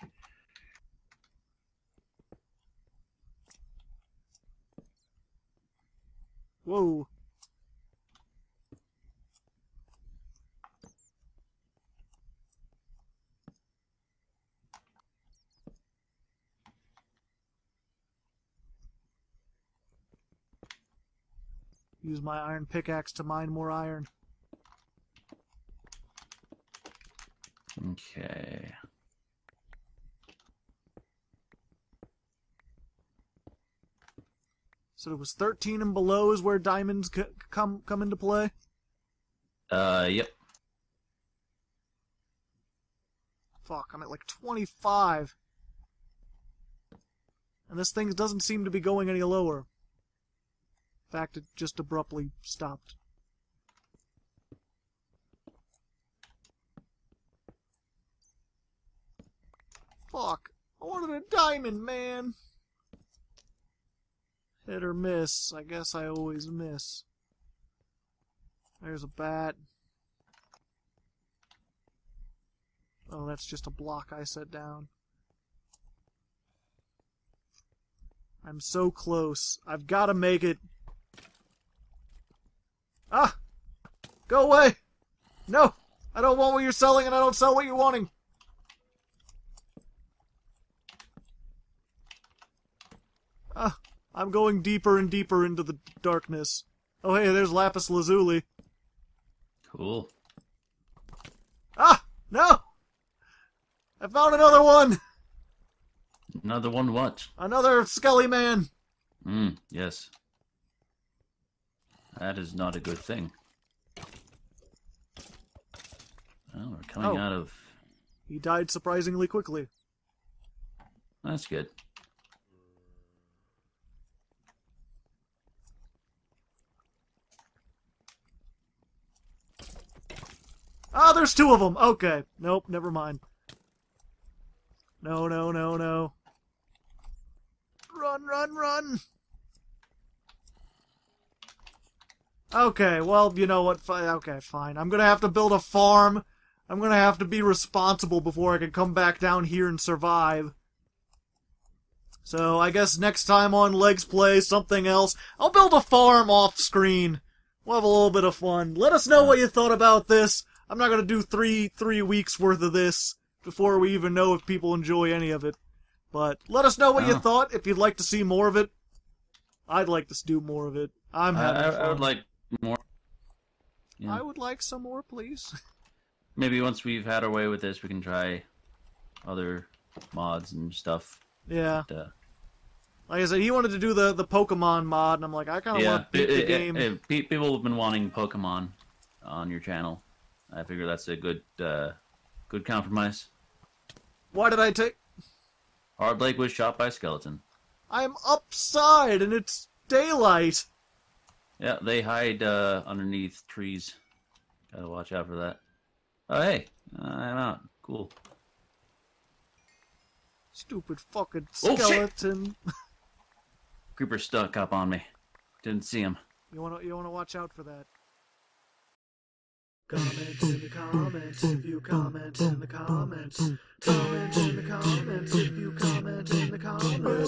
Whoa. Use my iron pickaxe to mine more iron. Okay. So it was 13 and below is where diamonds come into play? Yep. Fuck, I'm at like 25. And this thing doesn't seem to be going any lower. In fact, it just abruptly stopped. Fuck. I wanted a diamond, man! Hit or miss. I guess I always miss. There's a bat. Oh, that's just a block I set down. I'm so close. I've got to make it. Ah! Go away! No! I don't want what you're selling, and I don't sell what you're wanting! Ah! I'm going deeper and deeper into the darkness. Oh hey, there's Lapis Lazuli. Cool. Ah! No! I found another one! Another one what? Another Skelly Man! Mm, yes. That is not a good thing. Well, we're coming out of... He died surprisingly quickly. That's good. Ah, there's 2 of them! Okay. Nope, never mind. No, no, no, no. Run, run, run! Okay, well, you know what, okay, fine. I'm gonna have to build a farm. I'm gonna have to be responsible before I can come back down here and survive. So, I guess next time on Legs Play, something else. I'll build a farm off-screen. We'll have a little bit of fun. Let us know what you thought about this. I'm not gonna do three weeks worth of this before we even know if people enjoy any of it. But let us know what you thought. If you'd like to see more of it, I'd like to do more of it. I'm having fun. I would like more. Yeah. I would like some more, please. Maybe once we've had our way with this, we can try other mods and stuff. Yeah. But, like I said, he wanted to do the Pokemon mod, and I'm like, I kind of want to beat the game. People have been wanting Pokemon on your channel. I figure that's a good good compromise. Why did I take... Hardleg was shot by a skeleton. I'm upside, and it's daylight. Yeah, they hide underneath trees. Gotta watch out for that. Oh, hey. I'm out. Cool. Stupid fucking skeleton. Oh, shit. Creeper stuck up on me. Didn't see him. You wanna watch out for that. Comment in the comments if you comment in the comments. Comment in the comments if you comment in the comments.